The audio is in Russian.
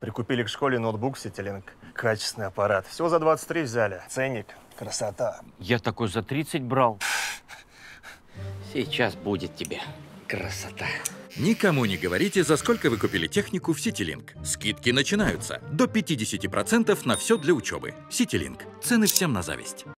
Прикупили к школе ноутбук Ситилинк. Качественный аппарат. Всего за 23 взяли. Ценник. Красота. Я такой за 30 брал. Сейчас будет тебе красота. Никому не говорите, за сколько вы купили технику в Ситилинк. Скидки начинаются. До 50% на все для учебы. Ситилинк. Цены всем на зависть.